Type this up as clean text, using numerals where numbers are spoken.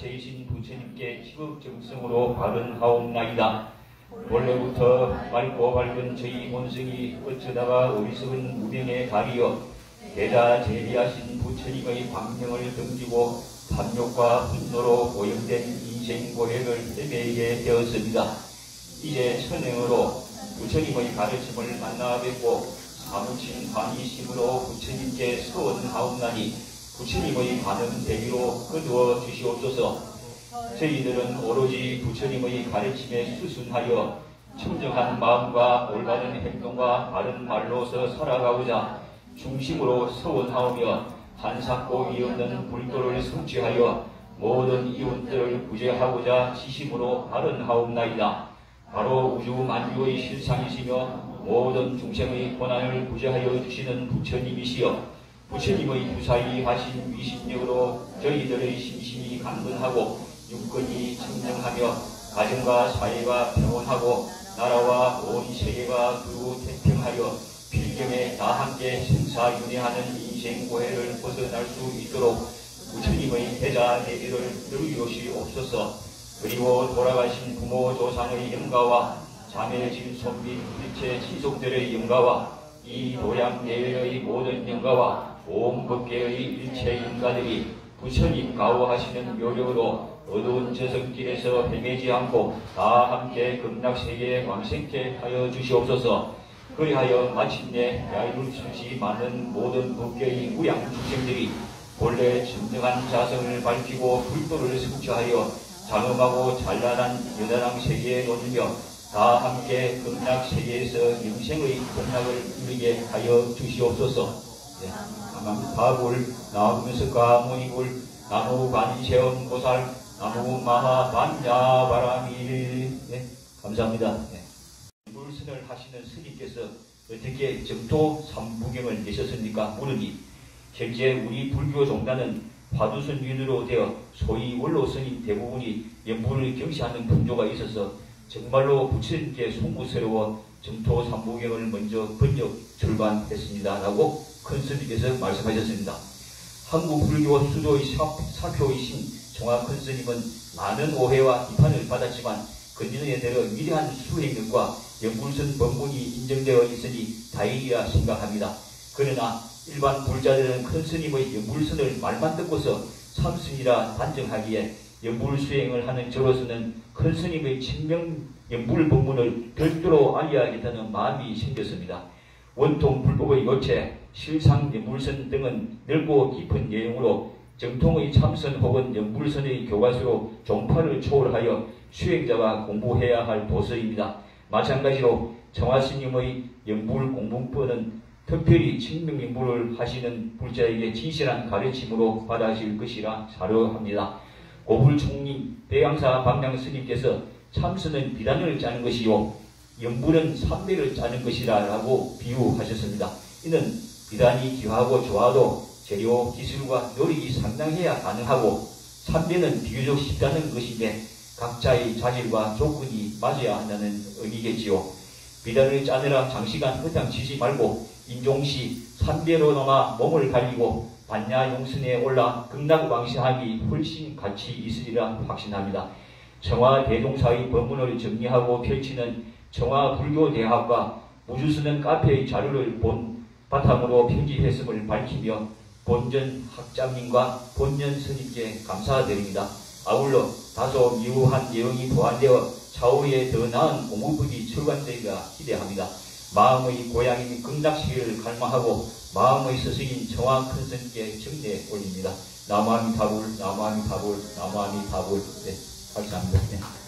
제이신 부처님께 십업정성으로 받은 하옵나이다. 원래부터 맑고 밝은 저희 본성이 어쩌다가 어리석은 무명에 가리어 대다 재미하신 부처님의 광명을 등지고 탐욕과 분노로 오염된 인생 고해를 헤매게 되었습니다. 이제 선행으로 부처님의 가르침을 만나 뵙고 사무친 관의심으로 부처님께 서원하옵나니 부처님의 많은 대비로 거두어 주시옵소서. 저희들은 오로지 부처님의 가르침에 수순하여 청정한 마음과 올바른 행동과 바른 말로서 살아가고자 중심으로 서원하오며 한사코 이없는 불도를 성취하여 모든 이웃들을 구제하고자 지심으로 발언하옵나이다. 바로 우주만주의 실상이시며 모든 중생의 고난을 구제하여 주시는 부처님이시여 부처님의 무사히 하신 위심력으로 저희들의 심신이 강건하고 육근이 청정하며 가정과 사회가 평온하고 나라와 온 세계가 두루 태평하여 필경에 다 함께 생사윤회하는 인생 고해를 벗어날 수 있도록 부처님의 대자 대비를 들으시옵소서. 그리고 돌아가신 부모 조상의 영가와 자매 친손 및 일체 친속들의 영가와 이 도량 예외의 모든 영가와 온 법계의 일체 영가들이 부처님 가호하시는 묘력으로 어두운 저승길에서 헤매지 않고 다 함께 극락세계에 왕생케 하여 주시옵소서. 그리하여 마침내 야유를 수시 많은 모든 법계의 무양중생들이 본래 청정한 자성을 밝히고 불도를 성취하여 장엄하고 찬란한 여다랑 세계에 놓으며 다 함께 극락세계에서 영생의 극락을 누리게 하여 주시옵소서. 네. 다불 나무면서가 모이불 나무관세음 보살 나무 마하 반야 바라밀. 네, 감사합니다. 네. 염불선을 하시는 스님께서 어떻게 정토 삼부경을 내셨습니까? 물으니 현재 우리 불교 종단은 화두선 위주로 되어 소위 원로 스님 대부분이 염불을 경시하는 풍조가 있어서 정말로 부처님께 송구스러워 정토 삼부경을 먼저 번역 출간했습니다. 라고 큰 스님께서 말씀하셨습니다. 한국 불교 수도의 사표이신 청화 큰 스님은 많은 오해와 비판을 받았지만 근년에 들어 위대한 수행력과 염불선 법문이 인정되어 있으니 다행이라 생각합니다. 그러나 일반 불자들은 큰 스님의 염불선을 말만 듣고서 참선이라 단정하기에 염불 수행을 하는 저로서는 큰 스님의 칭명 염불 법문을 별도로 알려야겠다는 마음이 생겼습니다. 원통 불법의 요체, 실상 염불선 등은 넓고 깊은 내용으로 정통의 참선 혹은 염불선의 교과서로 종파를 초월하여 수행자가 공부해야 할 도서입니다. 마찬가지로 청하스님의 염불 공문법은 특별히 칭명 염불을 하시는 불자에게 진실한 가르침으로 받아질 것이라 사료합니다. 고불총리 대강사 방량 스님께서 참선은 비단을 짜는 것이요 염불은 삼매를 짜는 것이라 라고 비유하셨습니다. 이는 비단이 귀하고 좋아도 재료, 기술과 노력이 상당해야 가능하고 삼매는 비교적 쉽다는 것인데 각자의 자질과 조건이 맞아야 한다는 의미겠지요. 비단을 짜느라 장시간 허탕치지 말고 인종시 삼매로 넘어 몸을 갈리고 반야용선에 올라 극락왕생함이 훨씬 가치 있으리라 확신합니다. 청화 대동사의 법문을 정리하고 펼치는 청화 불교대학과 무주스는 카페의 자료를 본 바탕으로 편집했음을 밝히며 본전 학장님과 본전 스님께 감사드립니다. 아울러 다소 미우한 내용이 보완되어 차후에 더 나은 공부법이 출간되리라 기대합니다. 마음의 고향인 극락시를 갈망하고 마음의 스승인 청하 큰 스님께 정례 올립니다. 나무아미타불, 나무아미타불, 나무아미타불. 네, 감사합니다. 네.